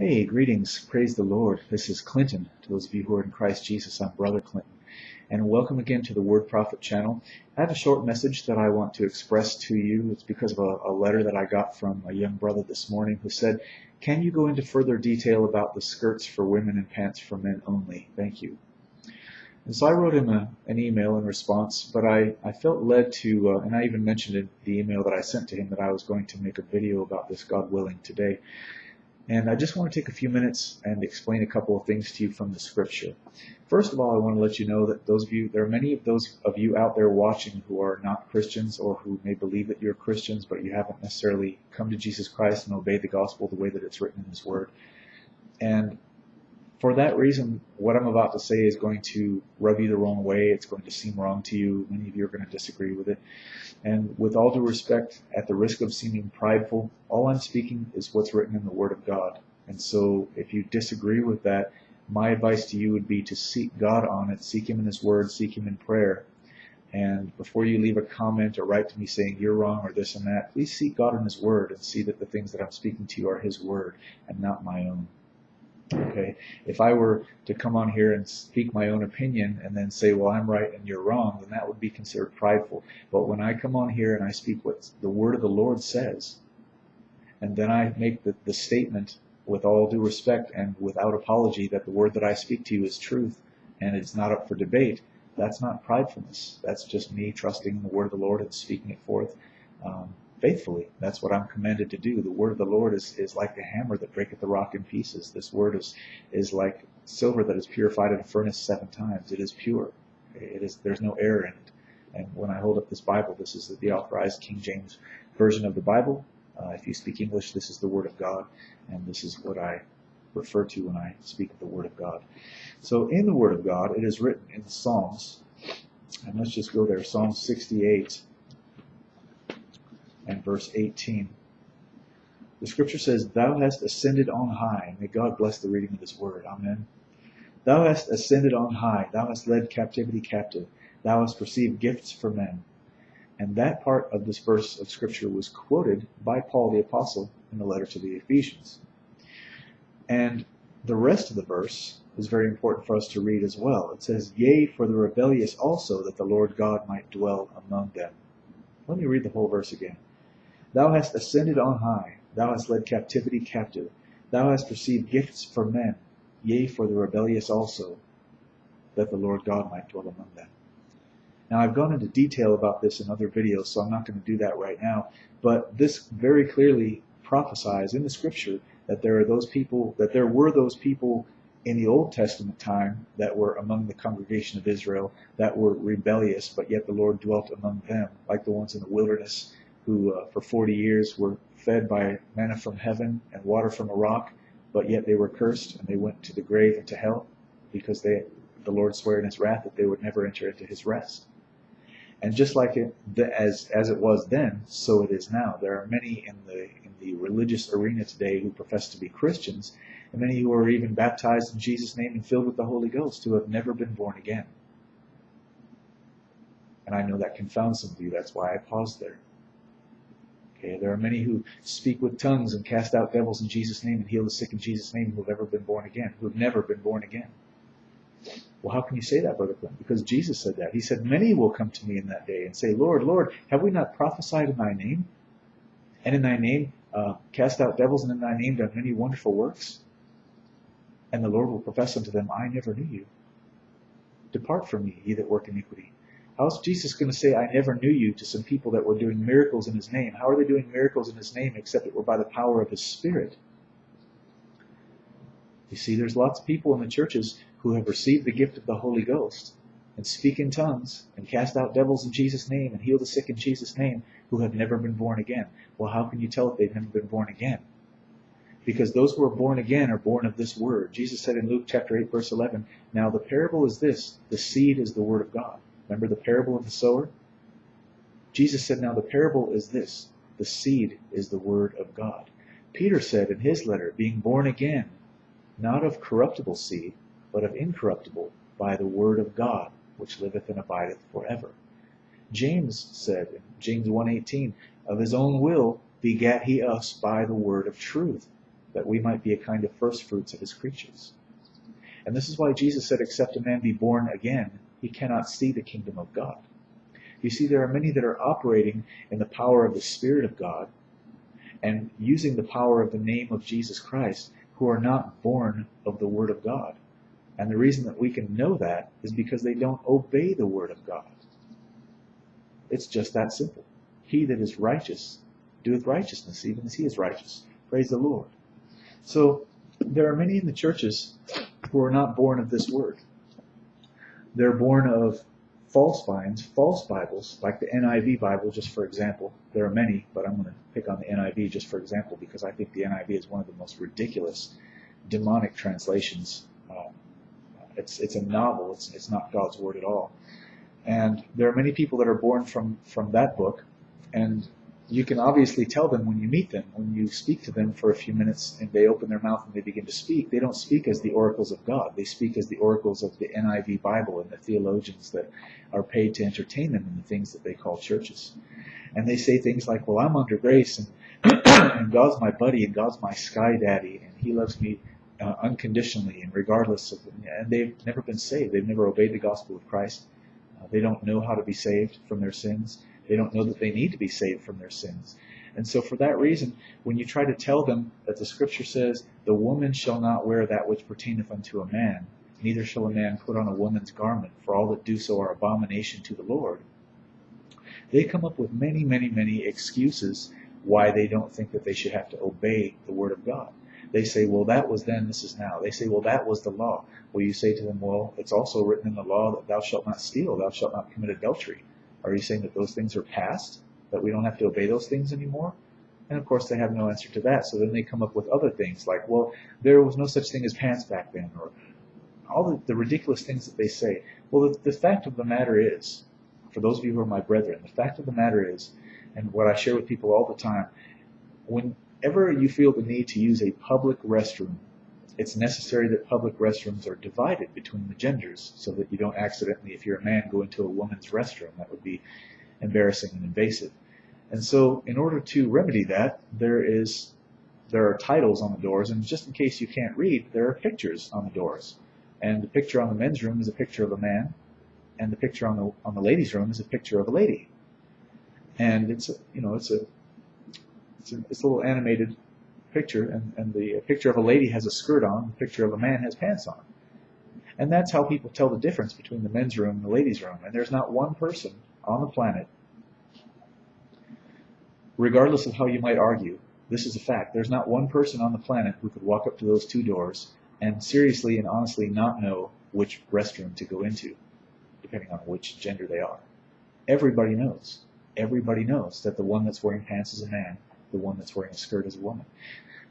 Hey, greetings. Praise the Lord. This is Clinton. To those of you who are in Christ Jesus, I'm Brother Clinton. And welcome again to the Word Prophet channel. I have a short message that I want to express to you. It's because of a letter that I got from a young brother this morning who said, "Can you go into further detail about the skirts for women and pants for men only? Thank you." And so I wrote him an email in response, but I felt led to, and I even mentioned in the email that I sent to him that I was going to make a video about this, God willing, today. And I just want to take a few minutes and explain a couple of things to you from the scripture. First of all, I want to let you know that those of you, there are many of those of you out there watching who are not Christians or who may believe that you're Christians, but you haven't necessarily come to Jesus Christ and obey the gospel the way that it's written in His Word. And for that reason, what I'm about to say is going to rub you the wrong way. It's going to seem wrong to you. Many of you are going to disagree with it. And with all due respect, at the risk of seeming prideful, all I'm speaking is what's written in the Word of God. And so if you disagree with that, my advice to you would be to seek God on it, seek Him in His Word, seek Him in prayer. And before you leave a comment or write to me saying you're wrong or this and that, please seek God in His Word and see that the things that I'm speaking to you are His Word and not my own. Okay, if I were to come on here and speak my own opinion and then say, well, I'm right and you're wrong, then that would be considered prideful. But when I come on here and I speak what the Word of the Lord says, and then I make the statement with all due respect and without apology that the word that I speak to you is truth and it's not up for debate, that's not pridefulness. That's just me trusting in the Word of the Lord and speaking it forth faithfully. That's what I'm commanded to do. The word of the Lord is like the hammer that breaketh the rock in pieces. This word is like silver that is purified in a furnace 7 times. It is pure. It is, there's no error in it. And when I hold up this Bible, this is the Authorized King James version of the Bible. If you speak English, this is the Word of God, and this is what I refer to when I speak of the Word of God. So in the Word of God, it is written in the Psalms, and let's just go there, Psalm 68. And verse 18. The scripture says, "Thou hast ascended on high." May God bless the reading of His Word. Amen. "Thou hast ascended on high. Thou hast led captivity captive. Thou hast received gifts for men." And that part of this verse of scripture was quoted by Paul the Apostle in the letter to the Ephesians. And the rest of the verse is very important for us to read as well. It says, "Yea, for the rebellious also, that the Lord God might dwell among them." Let me read the whole verse again. "Thou hast ascended on high, thou hast led captivity captive, thou hast received gifts for men, yea, for the rebellious also, that the Lord God might dwell among them." Now, I've gone into detail about this in other videos, so I'm not going to do that right now, but this very clearly prophesies in the scripture that there were those people in the Old Testament time that were among the congregation of Israel that were rebellious, but yet the Lord dwelt among them, like the ones in the wilderness who for 40 years were fed by manna from heaven and water from a rock, but yet they were cursed and they went to the grave and to hell because the Lord swore in His wrath that they would never enter into His rest. And just like as it was then, so it is now. There are many in the religious arena today who profess to be Christians, and many who are even baptized in Jesus' name and filled with the Holy Ghost who have never been born again. And I know that confounds some of you. That's why I paused there. Okay, there are many who speak with tongues and cast out devils in Jesus' name and heal the sick in Jesus' name who have ever been born again, who have never been born again. Well, how can you say that, Brother Clinton? Because Jesus said that. He said, "Many will come to me in that day and say, Lord, Lord, have we not prophesied in Thy name? And in Thy name cast out devils, and in Thy name done many wonderful works? And the Lord will profess unto them, I never knew you. Depart from me, ye that work iniquity." How is Jesus going to say, "I never knew you" to some people that were doing miracles in His name? How are they doing miracles in His name except it were by the power of His Spirit? You see, there's lots of people in the churches who have received the gift of the Holy Ghost and speak in tongues and cast out devils in Jesus' name and heal the sick in Jesus' name who have never been born again. Well, how can you tell if they've never been born again? Because those who are born again are born of this Word. Jesus said in Luke chapter 8, verse 11, "Now the parable is this, the seed is the Word of God." Remember the parable of the sower? Jesus said, "Now the parable is this, the seed is the Word of God." Peter said in his letter, "Being born again, not of corruptible seed, but of incorruptible, by the Word of God, which liveth and abideth forever." James said in James 1:18, "Of His own will begat He us by the word of truth, that we might be a kind of first fruits of his creatures. And this is why Jesus said, except a man be born again, he cannot see the kingdom of God. You see, there are many that are operating in the power of the Spirit of God and using the power of the name of Jesus Christ who are not born of the Word of God. And the reason that we can know that is because they don't obey the Word of God. It's just that simple. He that is righteous doeth righteousness, even as he is righteous. Praise the Lord. So there are many in the churches who are not born of this Word. They're born of false vines, false Bibles, like the NIV Bible, just for example. There are many, but I'm going to pick on the NIV just for example, because I think the NIV is one of the most ridiculous demonic translations. It's a novel. It's not God's Word at all. And there are many people that are born from that book, and you can obviously tell them when you meet them, when you speak to them for a few minutes and they open their mouth and they begin to speak, they don't speak as the oracles of God. They speak as the oracles of the NIV Bible and the theologians that are paid to entertain them in the things that they call churches. And they say things like, well, I'm under grace, and, and God's my buddy, and God's my sky daddy, and he loves me unconditionally and regardless of them. And they've never been saved. They've never obeyed the gospel of Christ. They don't know how to be saved from their sins. They don't know that they need to be saved from their sins. And so for that reason, when you try to tell them that the scripture says, the woman shall not wear that which pertaineth unto a man, neither shall a man put on a woman's garment, for all that do so are abomination to the Lord, they come up with many, many, many excuses why they don't think that they should have to obey the Word of God. They say, well, that was then, this is now. They say, well, that was the law. Well, you say to them, well, it's also written in the law that thou shalt not steal, thou shalt not commit adultery. Are you saying that those things are past, that we don't have to obey those things anymore? And of course they have no answer to that, so then they come up with other things like, well, there was no such thing as pants back then, or all the ridiculous things that they say. Well, the fact of the matter is, for those of you who are my brethren, the fact of the matter is, and what I share with people all the time, whenever you feel the need to use a public restroom, it's necessary that public restrooms are divided between the genders so that you don't accidentally, if you're a man, go into a woman's restroom. That would be embarrassing and invasive. And so in order to remedy that, there are titles on the doors, and just in case you can't read, there are pictures on the doors. And the picture on the men's room is a picture of a man, and the picture on the ladies' room is a picture of a lady. And it's a little animated picture, and the picture of a lady has a skirt on, the picture of a man has pants on. And that's how people tell the difference between the men's room and the ladies' room. And there's not one person on the planet, regardless of how you might argue, this is a fact, there's not one person on the planet who could walk up to those two doors and seriously and honestly not know which restroom to go into, depending on which gender they are. Everybody knows. Everybody knows that the one that's wearing pants is a man, the one that's wearing a skirt is a woman.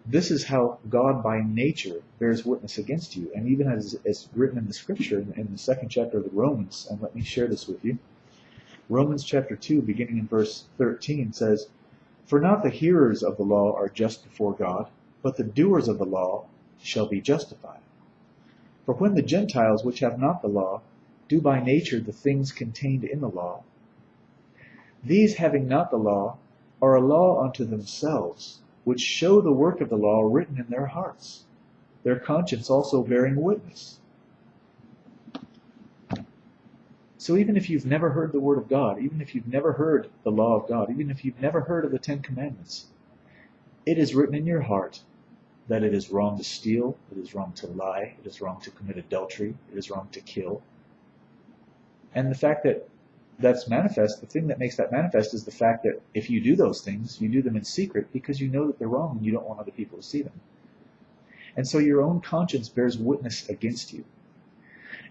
This is how God by nature bears witness against you. And even as written in the scripture in the second chapter of the Romans, and let me share this with you. Romans chapter 2, beginning in verse 13, says, "For not the hearers of the law are just before God, but the doers of the law shall be justified. For when the Gentiles, which have not the law, do by nature the things contained in the law, these having not the law, are a law unto themselves, which show the work of the law written in their hearts, their conscience also bearing witness." So even if you've never heard the Word of God, even if you've never heard the law of God, even if you've never heard of the 10 Commandments, it is written in your heart that it is wrong to steal, it is wrong to lie, it is wrong to commit adultery, it is wrong to kill. And the fact that that's manifest, the thing that makes that manifest is the fact that if you do those things, you do them in secret because you know that they're wrong and you don't want other people to see them. And so your own conscience bears witness against you.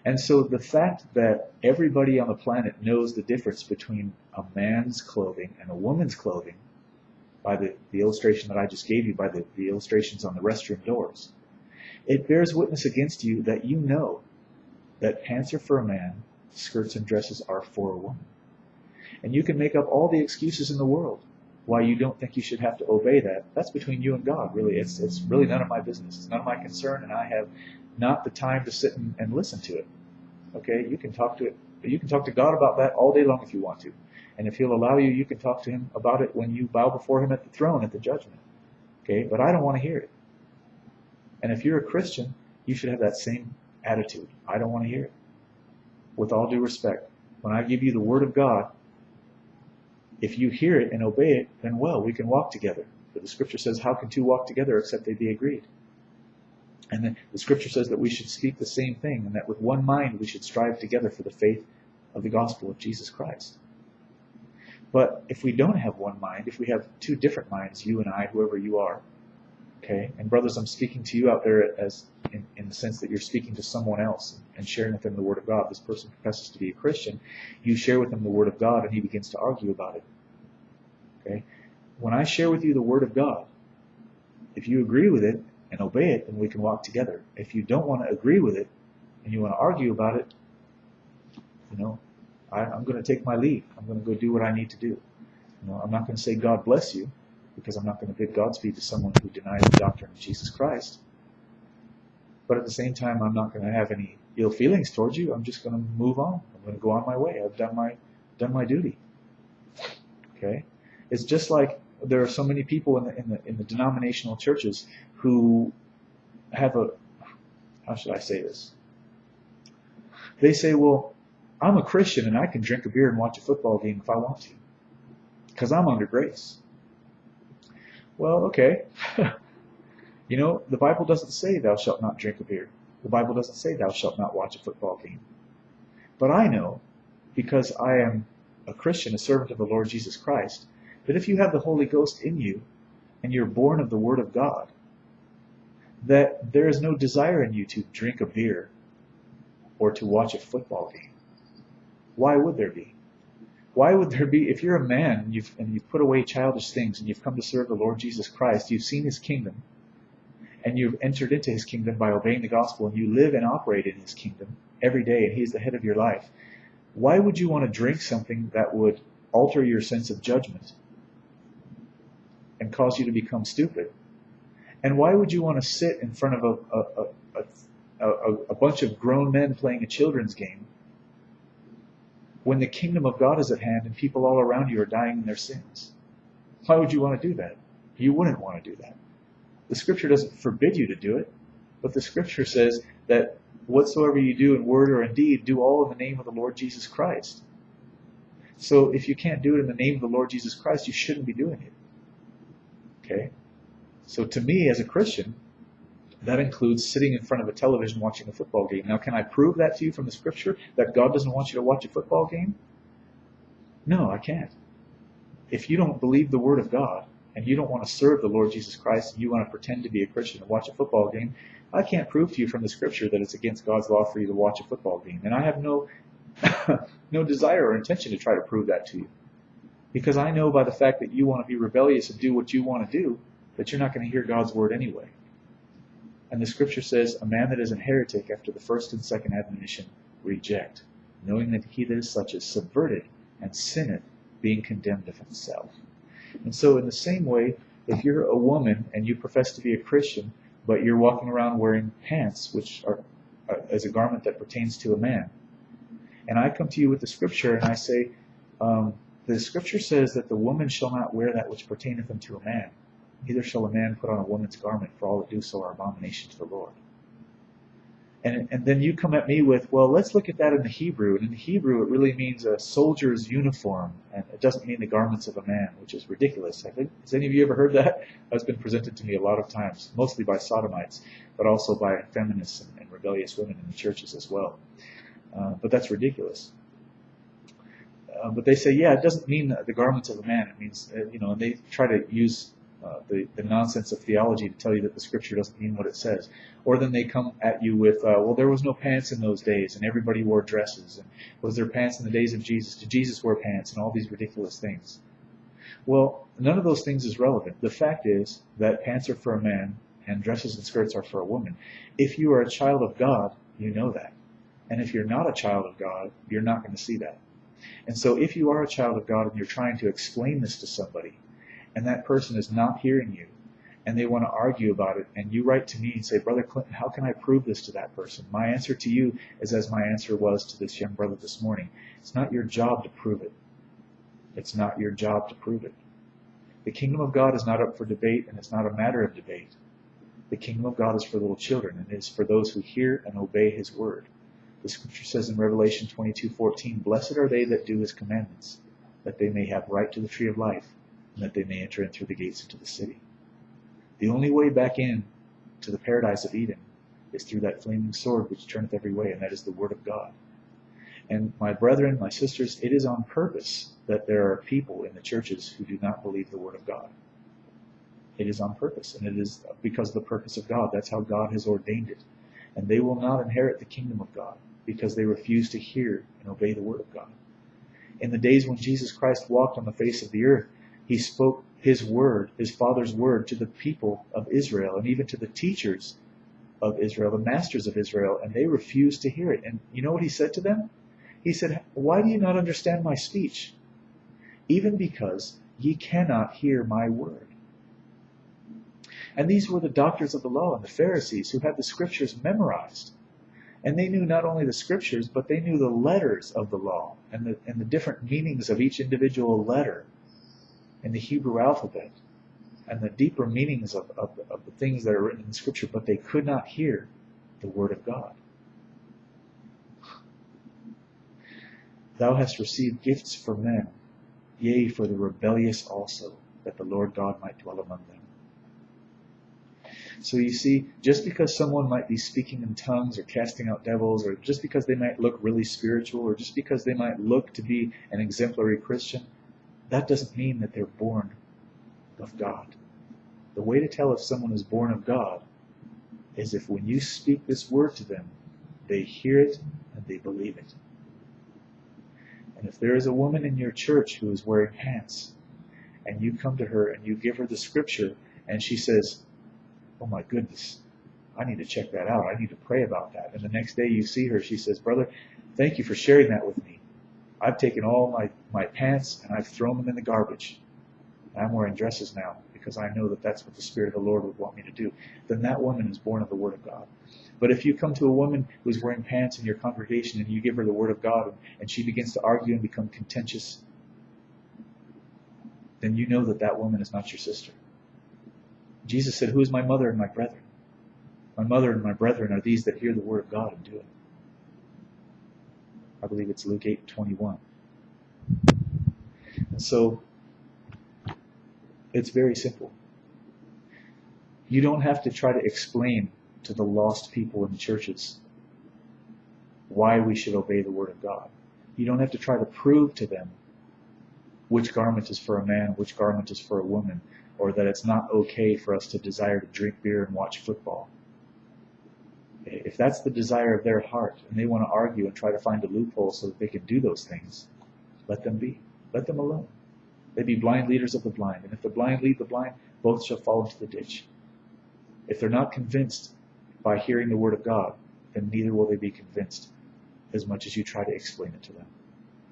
And so the fact that everybody on the planet knows the difference between a man's clothing and a woman's clothing, by the illustration that I just gave you, by the illustrations on the restroom doors, it bears witness against you that you know that pants are for a man, skirts and dresses are for a woman. And you can make up all the excuses in the world why you don't think you should have to obey that. That's between you and God, really. It's really none of my business. It's none of my concern, and I have not the time to sit and listen to it. Okay, you can talk to it. You can talk to God about that all day long if you want to. And if he'll allow you, you can talk to him about it when you bow before him at the throne at the judgment. Okay, but I don't want to hear it. And if you're a Christian, you should have that same attitude. I don't want to hear it. With all due respect, when I give you the Word of God, if you hear it and obey it, then well, we can walk together. But the Scripture says, how can two walk together except they be agreed? And then the Scripture says that we should speak the same thing, and that with one mind we should strive together for the faith of the gospel of Jesus Christ. But if we don't have one mind, if we have two different minds, you and I, whoever you are, okay, and brothers, I'm speaking to you out there as in the sense that you're speaking to someone else and sharing with them the Word of God. This person professes to be a Christian. You share with him the Word of God, and he begins to argue about it. Okay? When I share with you the Word of God, if you agree with it and obey it, then we can walk together. If you don't want to agree with it and you want to argue about it, you know, I'm going to take my leave. I'm going to go do what I need to do. You know, I'm not going to say God bless you, because I'm not going to bid Godspeed to someone who denies the doctrine of Jesus Christ. But at the same time, I'm not going to have any ill feelings towards you. I'm just going to move on. I'm going to go on my way. I've done my duty. Okay? It's just like there are so many people in the denominational churches who have a, how should I say this? They say, well, I'm a Christian and I can drink a beer and watch a football game if I want to, because I'm under grace. Well, okay. You know, the Bible doesn't say thou shalt not drink a beer. The Bible doesn't say thou shalt not watch a football game. But I know, because I am a Christian, a servant of the Lord Jesus Christ, that if you have the Holy Ghost in you and you're born of the Word of God, that there is no desire in you to drink a beer or to watch a football game. Why would there be? Why would there be, if you're a man and you've put away childish things and you've come to serve the Lord Jesus Christ, you've seen his kingdom, and you've entered into his kingdom by obeying the gospel, and you live and operate in his kingdom every day, and he's the head of your life, why would you want to drink something that would alter your sense of judgment and cause you to become stupid? And why would you want to sit in front of a bunch of grown men playing a children's game when the kingdom of God is at hand and people all around you are dying in their sins? Why would you want to do that? You wouldn't want to do that. The Scripture doesn't forbid you to do it, but the Scripture says that whatsoever you do in word or in deed, do all in the name of the Lord Jesus Christ. So if you can't do it in the name of the Lord Jesus Christ, you shouldn't be doing it. Okay? So to me, as a Christian, that includes sitting in front of a television watching a football game. Now, can I prove that to you from the Scripture, that God doesn't want you to watch a football game? No, I can't. If you don't believe the Word of God, and you don't want to serve the Lord Jesus Christ, and you want to pretend to be a Christian and watch a football game, I can't prove to you from the Scripture that it's against God's law for you to watch a football game. And I have no desire or intention to try to prove that to you. Because I know by the fact that you want to be rebellious and do what you want to do, that you're not going to hear God's Word anyway. And the Scripture says, a man that is an heretic after the first and second admonition, reject, knowing that he that is such is subverted and sinneth, being condemned of himself. And so in the same way, if you're a woman and you profess to be a Christian, but you're walking around wearing pants, which are as a garment that pertains to a man, and I come to you with the Scripture and I say, the Scripture says that the woman shall not wear that which pertaineth unto a man, neither shall a man put on a woman's garment, for all that do so are abomination to the Lord. And then you come at me with, well, let's look at that in the Hebrew. And in the Hebrew, it really means a soldier's uniform, and it doesn't mean the garments of a man, which is ridiculous. I think, has any of you ever heard that? That's been presented to me a lot of times, mostly by sodomites, but also by feminists and rebellious women in the churches as well. But that's ridiculous. But they say, yeah, it doesn't mean the garments of a man. It means, you know, and they try to use the nonsense of theology to tell you that the Scripture doesn't mean what it says. Or then they come at you with, well, there was no pants in those days, and everybody wore dresses, and was there pants in the days of Jesus? Did Jesus wear pants? And all these ridiculous things. Well, none of those things is relevant. The fact is that pants are for a man, and dresses and skirts are for a woman. If you are a child of God, you know that. And if you're not a child of God, you're not going to see that. And so if you are a child of God and you're trying to explain this to somebody, and that person is not hearing you, and they want to argue about it, and you write to me and say, Brother Clinton, how can I prove this to that person? My answer to you is as my answer was to this young brother this morning. It's not your job to prove it. It's not your job to prove it. The kingdom of God is not up for debate, and it's not a matter of debate. The kingdom of God is for little children, and it is for those who hear and obey his word. The scripture says in Revelation 22:14, "Blessed are they that do his commandments, that they may have right to the tree of life, and that they may enter in through the gates into the city." The only way back in to the paradise of Eden is through that flaming sword which turneth every way, and that is the word of God. And my brethren, my sisters, it is on purpose that there are people in the churches who do not believe the word of God. It is on purpose, and it is because of the purpose of God. That's how God has ordained it. And they will not inherit the kingdom of God because they refuse to hear and obey the word of God. In the days when Jesus Christ walked on the face of the earth, he spoke his word, his Father's word, to the people of Israel and even to the teachers of Israel, the masters of Israel, and they refused to hear it. And you know what he said to them? He said, "Why do you not understand my speech? Even because ye cannot hear my word." And these were the doctors of the law and the Pharisees who had the scriptures memorized. And they knew not only the scriptures, but they knew the letters of the law and the different meanings of each individual letter in the Hebrew alphabet and the deeper meanings of the things that are written in the scripture, but they could not hear the word of God. "Thou hast received gifts for men, yea, for the rebellious also, that the Lord God might dwell among them." So you see, just because someone might be speaking in tongues or casting out devils, or just because they might look really spiritual, or just because they might look to be an exemplary Christian, that doesn't mean that they're born of God. The way to tell if someone is born of God is if when you speak this word to them, they hear it and they believe it. And if there is a woman in your church who is wearing pants, and you come to her and you give her the scripture, and she says, "Oh my goodness, I need to check that out. I need to pray about that." And the next day you see her, she says, "Brother, thank you for sharing that with me. I've taken all my pants and I've thrown them in the garbage. I'm wearing dresses now because I know that that's what the Spirit of the Lord would want me to do." Then that woman is born of the Word of God. But if you come to a woman who's wearing pants in your congregation and you give her the Word of God and she begins to argue and become contentious, then you know that that woman is not your sister. Jesus said, "Who is my mother and my brethren? My mother and my brethren are these that hear the word of God and do it." I believe it's Luke 8:21. And so, it's very simple. You don't have to try to explain to the lost people in the churches why we should obey the word of God. You don't have to try to prove to them which garment is for a man, which garment is for a woman, or that it's not okay for us to desire to drink beer and watch football. If that's the desire of their heart, and they want to argue and try to find a loophole so that they can do those things, let them be. Let them alone. They be blind leaders of the blind, and if the blind lead the blind, both shall fall into the ditch. If they're not convinced by hearing the word of God, then neither will they be convinced as much as you try to explain it to them.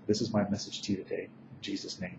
This is my message to you today, in Jesus' name.